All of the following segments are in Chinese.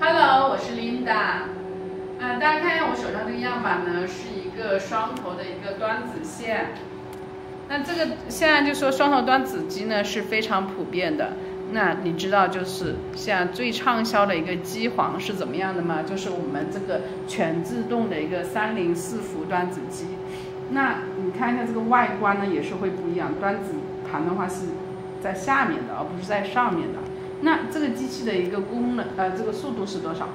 Hello， 我是 Linda。大家看一下我手上这个样板呢，是一个双头的一个端子线。那这个现在就说双头端子机呢是非常普遍的。那你知道就是现在最畅销的一个机皇是怎么样的吗？就是我们这个全自动的一个304伏端子机。那你看一下这个外观呢也是会不一样，端子盘的话是在下面的，而不是在上面的。 那这个机器的一个功能，这个速度是多少？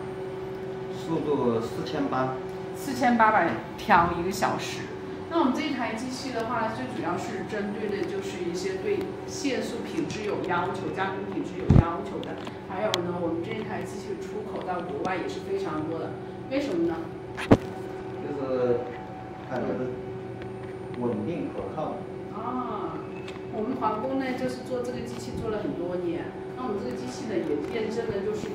速度4800条1个小时。那我们这一台机器的话，最主要是针对的就是一些对线束品质有要求、加工品质有要求的。还有呢，我们这一台机器出口到国外也是非常多的，为什么呢？就是它稳定可靠。啊，我们皇宫呢，就是做这个机器做了很多年。 那我们这个机器呢，也验证了，就是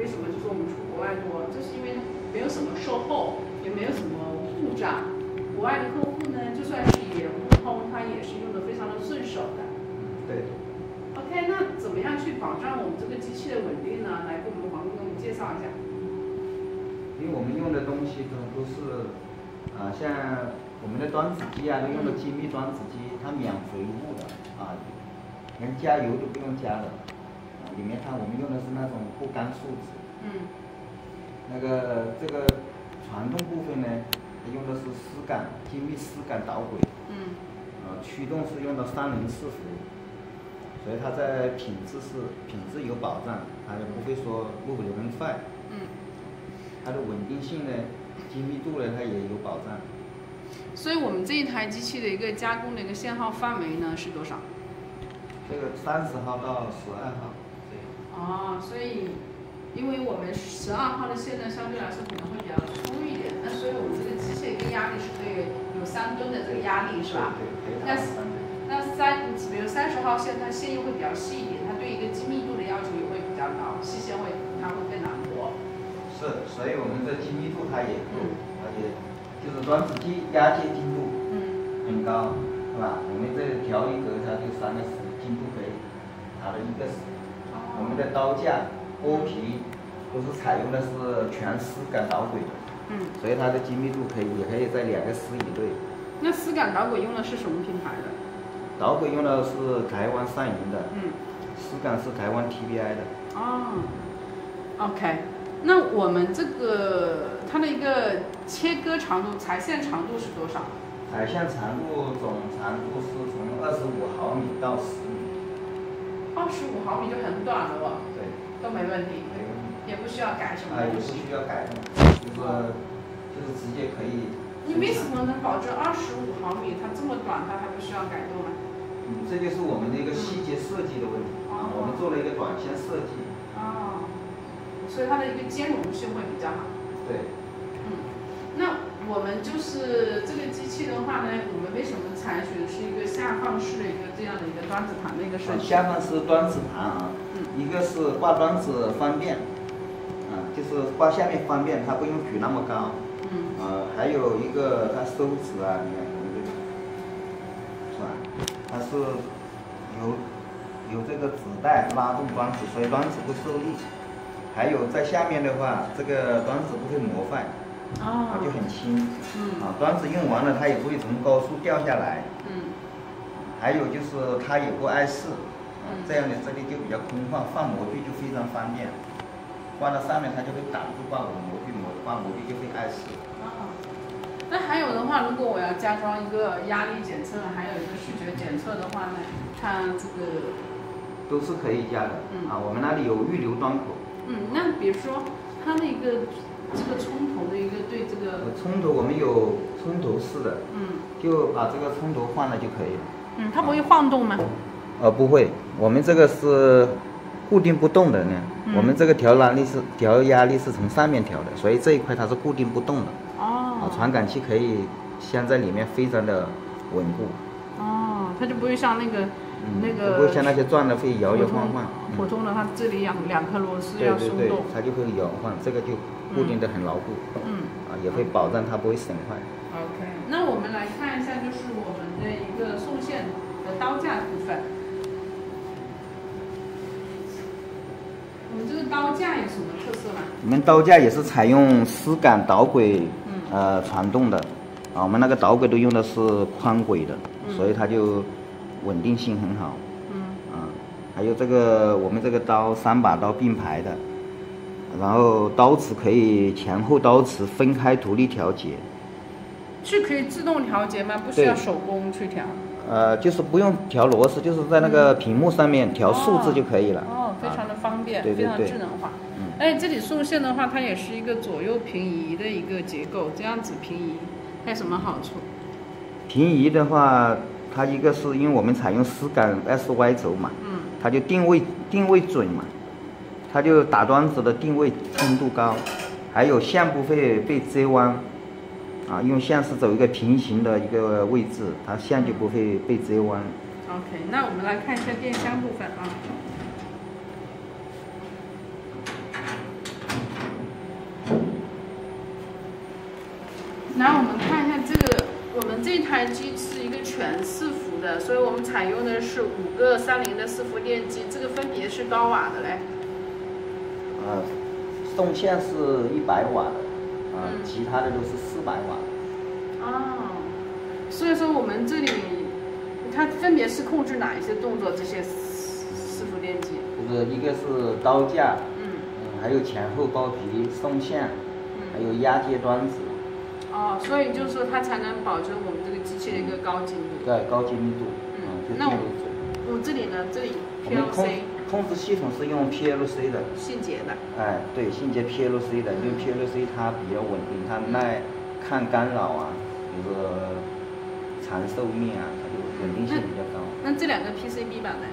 为什么就是我们出国外多，就是因为没有什么售后，也没有什么故障。国外的客户呢，就算是也不通，他也是用的非常的顺手的。对。OK， 那怎么样去保障我们这个机器的稳定呢？来，给我们黄总给我们介绍一下。因为我们用的东西都是，像我们的端子机啊，都用的精密端子机，它免回雾的啊，连加油都不用加了。 里面它我们用的是那种不干树脂，那个这个传动部分呢，用的是丝杆，精密丝杆导轨，驱动是用的304伏，所以它在品质有保障，它也不会说路流能坏，它的稳定性呢，精密度呢，它也有保障。所以我们这一台机器的一个加工的一个限号范围呢是多少？这个30号到12号。 哦，所以，因为我们12号的线呢，相对来说可能会比较粗一点，那所以我们这个机械一个压力是可以有3吨的这个压力，是吧？对，可以达到3吨。比如30号线，它线又会比较细一点，它对一个精密度的要求也会比较高，细线会它会更难磨。是，所以我们的精密度它也够，而且就是端子机压接精度很高，是吧？我们这调一格它就3个10，精度可以达到1个10。 我们的刀架、钩皮都是采用的是全丝杆导轨的，所以它的精密度也可以在2个10以内。那丝杆导轨用的是什么品牌的？导轨用的是台湾上银的，丝杆是台湾 TBI 的。哦 ，OK， 那我们这个它的一个切割长度、裁线长度是多少？裁线长度总长度是从25毫米到10米。 25毫米就很短了哦，对，都没问题，也不需要改什么东西，也不需要改动，就是直接可以。你为什么能保证25毫米它这么短，它还不需要改动呢？这就是我们的一个细节设计的问题，我们做了一个短线设计。哦，所以它的一个兼容性会比较好。对。那我们就是这个机器的话呢，我们为什么？ 采取的是一个下放式的一个这样的一个端子盘的一个设计。下放式端子盘啊，一个是挂端子方便，就是挂下面方便，它不用举那么高。还有一个它收指啊，你看我们这个，是吧？它是有这个指带拉动端子，所以端子不受力。还有在下面的话，这个端子不会磨坏。 它就很轻，端子用完了它也不会从高处掉下来，还有就是它也不碍事，这样的这里就比较空旷，放模具就非常方便，挂到上面它就会挡住挂我模具，挂模具就会碍事。那还有的话，如果我要加装一个压力检测，还有一个视觉检测的话呢，它这个都是可以加的，我们那里有预留端口。那比如说它那个。 这个冲头的一个对这个冲头，我们有冲头式的，就把这个冲头换了就可以了。它不会晃动吗？不会，我们这个是固定不动的呢。我们这个调压力是从上面调的，所以这一块它是固定不动的。哦。传感器可以镶在里面，非常的稳固。哦，它就不会像那个。 不会像那些转的会摇摇晃晃，普通的它这里两颗螺丝要松动，对，它就会摇晃，这个就固定的很牢固，也会保障它不会损坏。OK， 那我们来看一下，就是我们的一个送线的刀架部分。我们这个刀架有什么特色吗？我们刀架也是采用丝杆导轨，传动的，啊，我们那个导轨都用的是宽轨的，所以它就稳定性很好。还有这个我们这个刀3把刀并排的，然后刀齿可以前后刀齿分开独立调节。是可以自动调节吗？不需要手工去调。就是不用调螺丝，就是在那个屏幕上面调数字就可以了。哦，非常的方便，非常智能化。哎，这里送线的话，它也是一个左右平移的一个结构，这样子平移它有什么好处？平移的话，它一个是因为我们采用丝杆 SY 轴嘛，它就定位准嘛，它就打桩子的定位精度高，还有线部会被折弯。 啊，用线是走一个平行的一个位置，它线就不会被折弯。OK， 那我们来看一下电箱部分啊。那我们看一下这个，我们这台机是一个全伺服的，所以我们采用的是5个30的伺服电机，这个分别是高瓦的嘞。送线是100瓦的。 其他的都是400瓦。哦，所以说我们这里它分别是控制哪一些动作？这些伺服电机？就是一个是刀架，还有前后包皮、送线，还有压接桩子。哦，所以就是说它才能保证我们这个机器的一个高精度。对，高精度。那我这里呢？这里 PLC。 控制系统是用 PLC 的迅捷的，哎，对，迅捷 PLC 的，因为 PLC 它比较稳定，它耐抗干扰啊，就是长寿命啊，它就稳定性比较高。那这两个 PCB 板呢？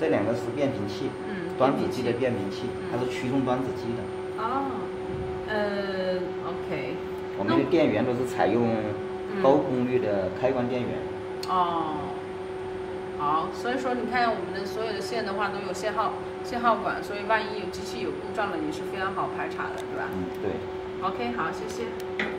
这两个是变频器，端子机的变频器，它是驱动端子机的。哦，OK。我们的电源都是采用高功率的开关电源。哦。 好，所以说你看我们的所有的线的话都有信号管，所以万一有机器有故障了，你是非常好排查的，对吧？嗯，对。OK， 好，谢谢。